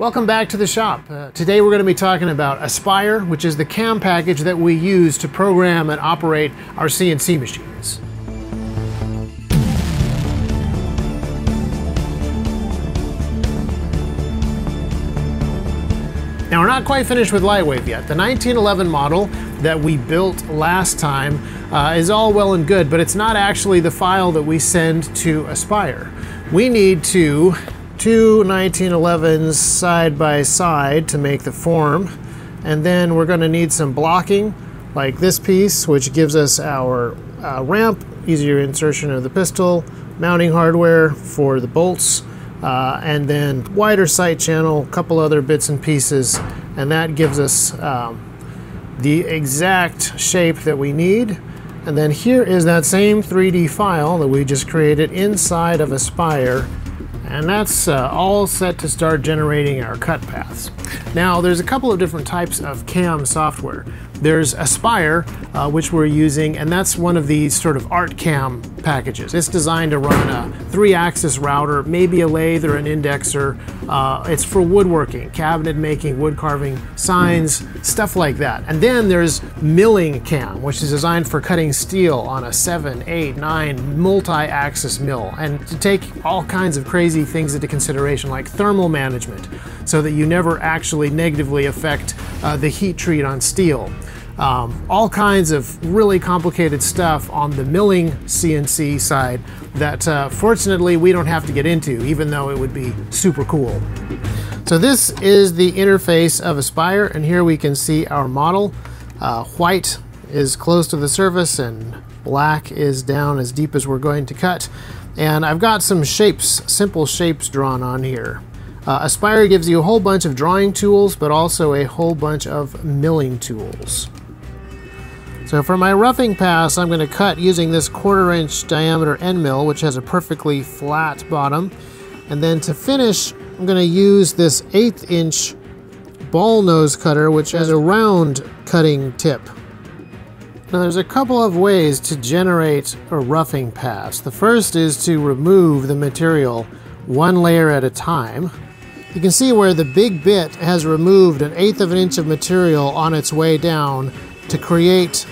Welcome back to the shop. Today we're going to be talking about Aspire, which is the CAM package that we use to program and operate our CNC machines. Now, we're not quite finished with Lightwave yet. The 1911 model that we built last time is all well and good, but it's not actually the file that we send to Aspire. We need to two 1911s side by side to make the form, and then we're going to need some blocking like this piece, which gives us our ramp, easier insertion of the pistol, mounting hardware for the bolts, and then wider sight channel, a couple other bits and pieces, and that gives us the exact shape that we need. And then here is that same 3D file that we just created inside of Aspire. And that's all set to start generating our cut paths. Now, there's a couple of different types of CAM software. There's Aspire, which we're using, and that's one of these sort of art CAM packages. It's designed to run a 3-axis router, maybe a lathe or an indexer. It's for woodworking, cabinet making, wood carving, signs, stuff like that. And then there's milling CAM, which is designed for cutting steel on a 7, 8, 9 multi-axis mill, and to take all kinds of crazy things into consideration, like thermal management, so that you never actually negatively affect the heat treat on steel. All kinds of really complicated stuff on the milling CNC side that fortunately we don't have to get into, even though it would be super cool. So this is the interface of Aspire, and here we can see our model. White is close to the surface and black is down as deep as we're going to cut. And I've got some shapes, simple shapes drawn on here. Aspire gives you a whole bunch of drawing tools, but also a whole bunch of milling tools. So for my roughing pass, I'm going to cut using this 1/4-inch diameter end mill, which has a perfectly flat bottom. And then to finish, I'm going to use this 1/8-inch ball nose cutter, which has a round cutting tip. Now, there's a couple of ways to generate a roughing pass. The first is to remove the material one layer at a time. You can see where the big bit has removed 1/8 inch of material on its way down to create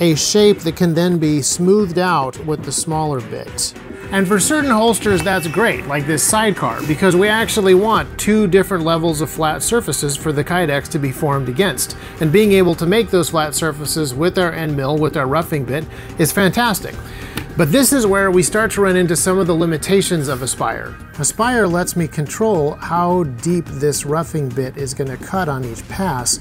a shape that can then be smoothed out with the smaller bits. And for certain holsters, that's great, like this sidecar, because we actually want two different levels of flat surfaces for the Kydex to be formed against. And being able to make those flat surfaces with our end mill, with our roughing bit, is fantastic. But this is where we start to run into some of the limitations of Aspire. Aspire lets me control how deep this roughing bit is going to cut on each pass,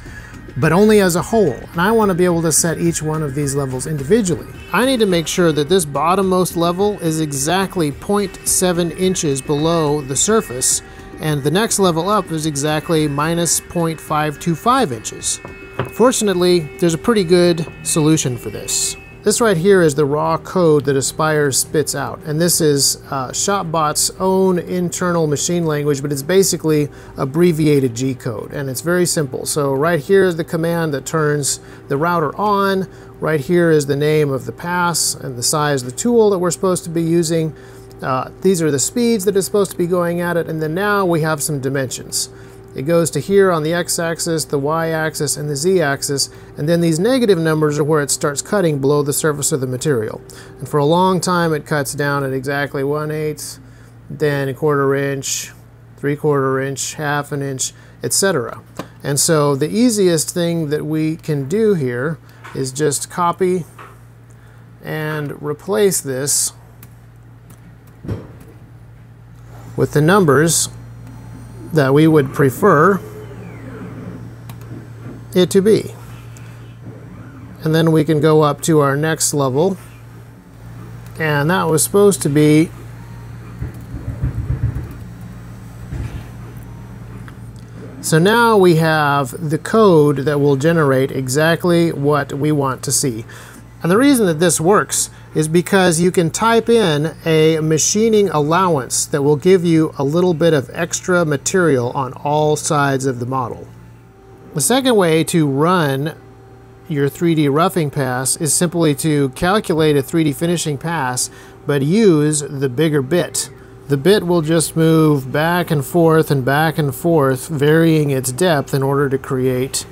but only as a whole, and I want to be able to set each one of these levels individually. I need to make sure that this bottommost level is exactly 0.7 inches below the surface, and the next level up is exactly -0.525 inches. Fortunately, there's a pretty good solution for this. This right here is the raw code that Aspire spits out, and this is ShopBot's own internal machine language, but it's basically abbreviated G-code, and it's very simple. So right here is the command that turns the router on, right here is the name of the pass and the size of the tool that we're supposed to be using. These are the speeds that it's supposed to be going at it, and then now we have some dimensions. It goes to here on the x-axis, the y-axis, and the z-axis, and then these negative numbers are where it starts cutting below the surface of the material. And for a long time, it cuts down at exactly 1/8, then 1/4 inch, 3/4 inch, 1/2 inch, etc. And so the easiest thing that we can do here is just copy and replace this with the numbers that we would prefer it to be. And then we can go up to our next level, and that was supposed to be 0.7. So now we have the code that will generate exactly what we want to see. And the reason that this works is because you can type in a machining allowance that will give you a little bit of extra material on all sides of the model. The second way to run your 3D roughing pass is simply to calculate a 3D finishing pass, but use the bigger bit. the bit will just move back and forth, varying its depth in order to create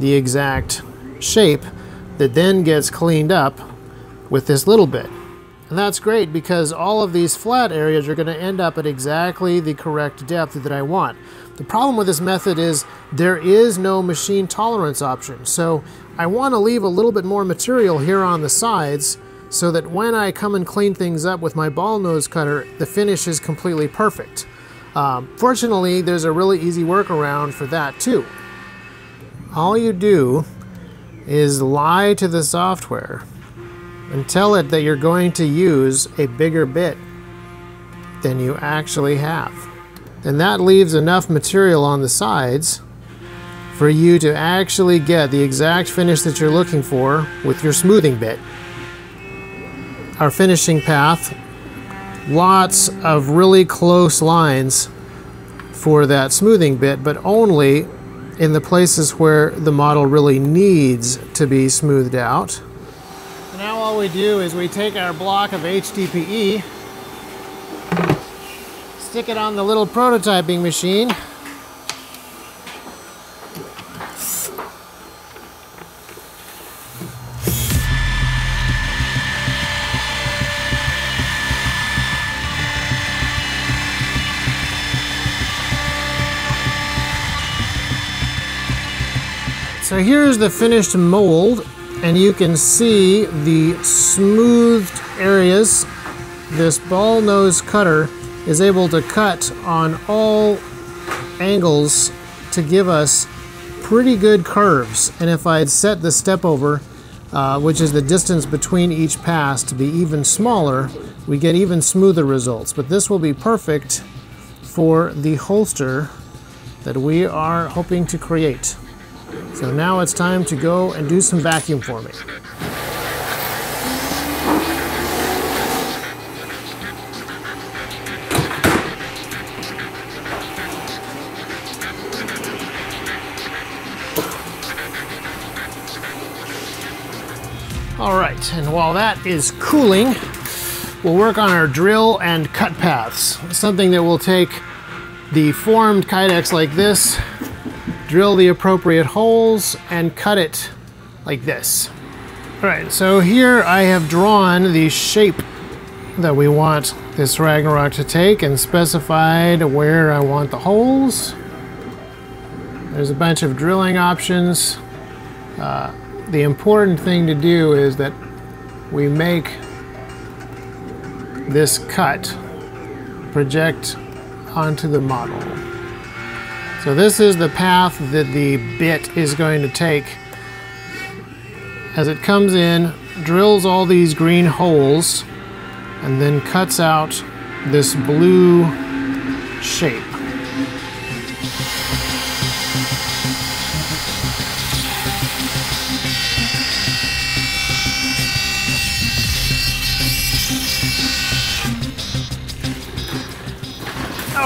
the exact shape that then gets cleaned up with this little bit. And that's great because all of these flat areas are going to end up at exactly the correct depth that I want. The problem with this method is there is no machine tolerance option. So I want to leave a little bit more material here on the sides so that when I come and clean things up with my ball nose cutter, the finish is completely perfect. Fortunately, there's a really easy workaround for that too. All you do is lie to the software and tell it that you're going to use a bigger bit than you actually have. And that leaves enough material on the sides for you to actually get the exact finish that you're looking for with your smoothing bit. Our finishing path, lots of really close lines for that smoothing bit, but only in the places where the model really needs to be smoothed out. Now all we do is we take our block of HDPE, stick it on the little prototyping machine, so here's the finished mold, and you can see the smoothed areas. This ball nose cutter is able to cut on all angles to give us pretty good curves. And if I had set the step over, which is the distance between each pass, to be even smaller, we get even smoother results. But this will be perfect for the holster that we are hoping to create. So now it's time to go and do some vacuum forming. All right, and while that is cooling, we'll work on our drill and cut paths. Something that will take the formed Kydex like this, drill the appropriate holes, and cut it like this. All right, so here I have drawn the shape that we want this Ragnarok to take and specified where I want the holes. There's a bunch of drilling options. The important thing to do is that we make this cut project onto the model. So this is the path that the bit is going to take as it comes in, drills all these green holes, and then cuts out this blue shape.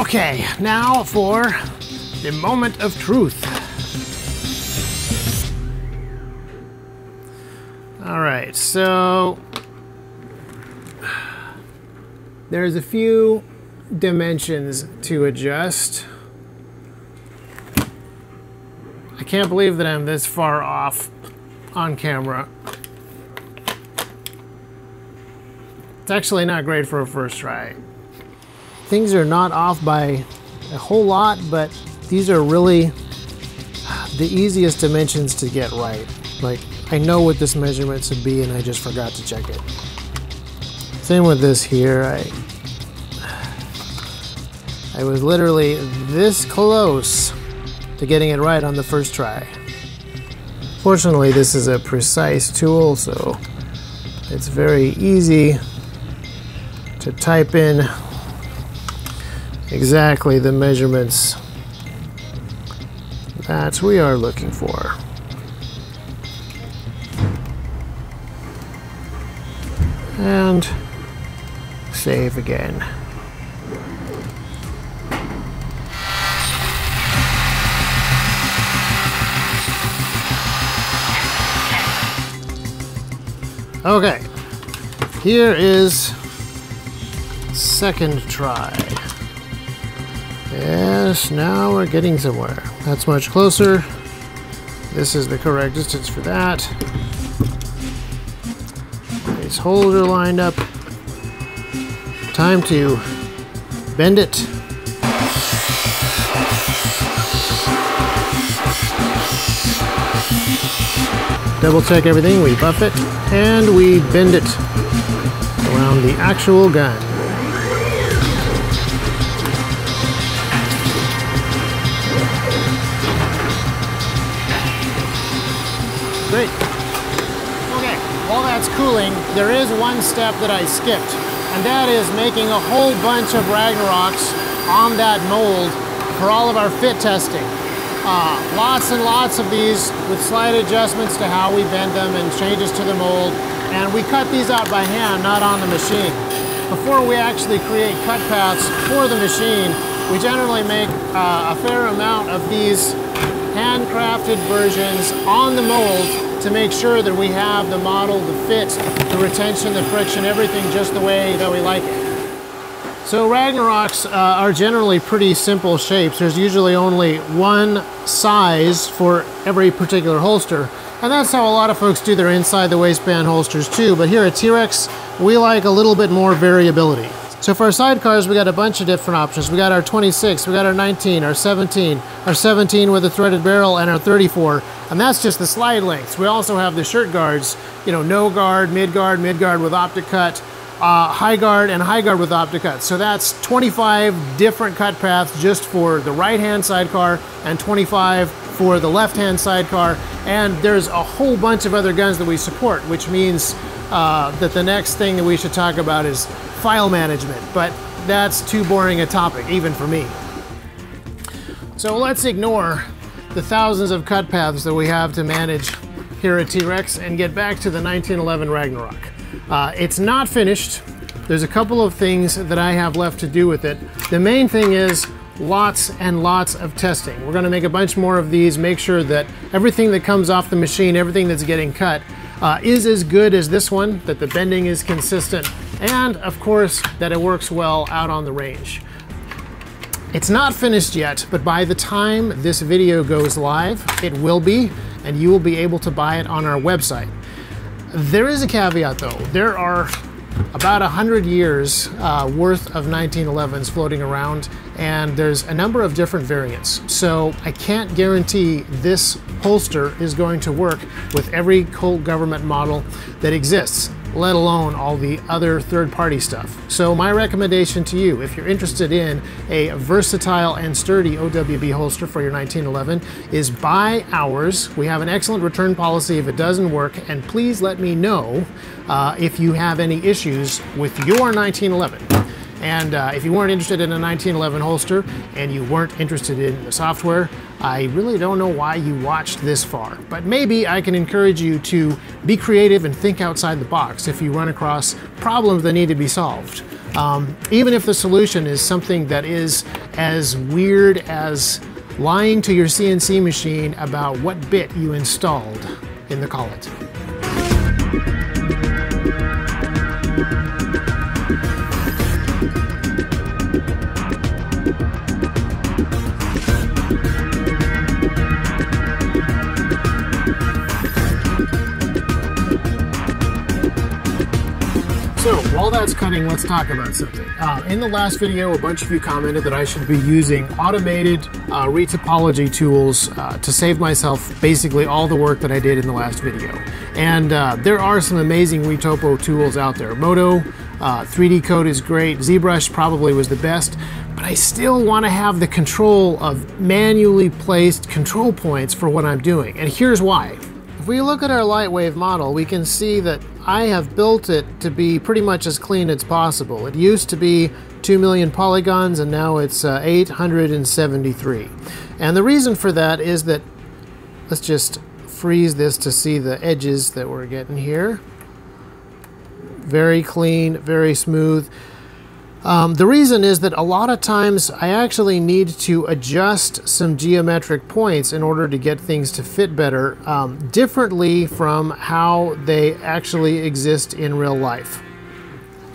Okay, now for the moment of truth. All right, so there's a few dimensions to adjust. I can't believe that I'm this far off on camera. It's actually not great for a first try. Things are not off by a whole lot, but these are really the easiest dimensions to get right. Like, I know what this measurement should be and I just forgot to check it. Same with this here. I was literally this close to getting it right on the first try. Fortunately, this is a precise tool, so it's very easy to type in exactly the measurements that we are looking for. And save again. Okay, here is Second try. Yes, now we're getting somewhere. That's much closer. This is the correct distance for that. Placeholder lined up. Time to bend it. Double check everything, we buff it, and we bend it around the actual gun. Great. Okay, while that's cooling, there is one step that I skipped, and that is making a whole bunch of Ragnaroks on that mold for all of our fit testing. Lots and lots of these with slight adjustments to how we bend them and changes to the mold. And we cut these out by hand, not on the machine. Before we actually create cut paths for the machine, we generally make a fair amount of these handcrafted versions on the mold to make sure that we have the model, the fit, the retention, the friction, everything just the way that we like it. So Ragnaroks are generally pretty simple shapes. There's usually only one size for every particular holster. And that's how a lot of folks do their inside the waistband holsters too. But here at T-Rex, we like a little bit more variability. So for our sidecars, we got a bunch of different options. We got our 26, we got our 19, our 17 with a threaded barrel, and our 34. And that's just the slide lengths. We also have the shirt guards, you know, no guard, mid guard, mid guard with optic cut. High guard and high guard with OptiCut. So that's 25 different cut paths just for the right-hand sidecar and 25 for the left-hand sidecar. And there's a whole bunch of other guns that we support, which means that the next thing that we should talk about is file management, but that's too boring a topic, even for me. So let's ignore the thousands of cut paths that we have to manage here at T-Rex and get back to the 1911 Ragnarok. It's not finished. There's a couple of things that I have left to do with it. The main thing is lots and lots of testing. We're gonna make a bunch more of these, make sure that everything that comes off the machine, everything that's getting cut, is as good as this one, that the bending is consistent, and of course, that it works well out on the range. It's not finished yet, but by the time this video goes live, it will be, and you will be able to buy it on our website. There is a caveat though. There are about 100 years worth of 1911s floating around, and there's a number of different variants. So I can't guarantee this holster is going to work with every Colt government model that exists, let alone all the other third-party stuff. So my recommendation to you, if you're interested in a versatile and sturdy OWB holster for your 1911, is buy ours. We have an excellent return policy if it doesn't work, and please let me know if you have any issues with your 1911. And if you weren't interested in a 1911 holster and you weren't interested in the software, I really don't know why you watched this far, but maybe I can encourage you to be creative and think outside the box if you run across problems that need to be solved. Even if the solution is something that is as weird as lying to your CNC machine about what bit you installed in the collet. While that's cutting, let's talk about something. In the last video, a bunch of you commented that I should be using automated retopology tools to save myself basically all the work that I did in the last video. And there are some amazing retopo tools out there. Modo, 3D Coat is great, ZBrush probably was the best, but I still want to have the control of manually placed control points for what I'm doing. And here's why. If we look at our Lightwave model, we can see that I have built it to be pretty much as clean as possible. It used to be 2 million polygons, and now it's 873. And the reason for that is that, let's just freeze this to see the edges that we're getting here. Very clean, very smooth. The reason is that a lot of times I actually need to adjust some geometric points in order to get things to fit better, differently from how they actually exist in real life.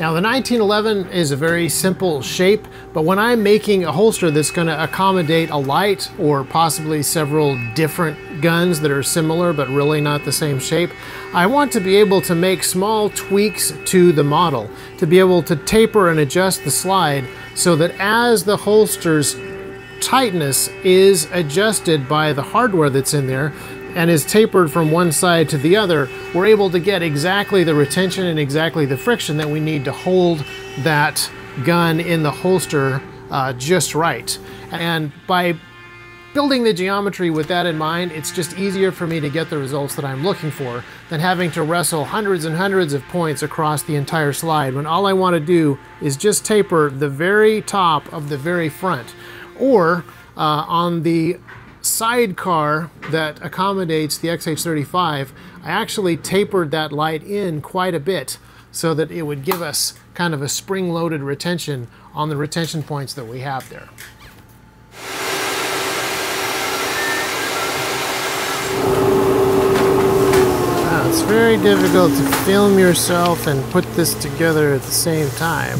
Now the 1911 is a very simple shape, but when I'm making a holster that's going to accommodate a light or possibly several different guns that are similar but really not the same shape, I want to be able to make small tweaks to the model, to be able to taper and adjust the slide so that as the holster's tightness is adjusted by the hardware that's in there and is tapered from one side to the other, we're able to get exactly the retention and exactly the friction that we need to hold that gun in the holster just right. And by building the geometry with that in mind, it's just easier for me to get the results that I'm looking for than having to wrestle hundreds and hundreds of points across the entire slide when all I want to do is just taper the very top of the very front, or on the sidecar that accommodates the XH35, I actually tapered that light in quite a bit so that it would give us kind of a spring-loaded retention on the retention points that we have there. It's very difficult to film yourself and put this together at the same time.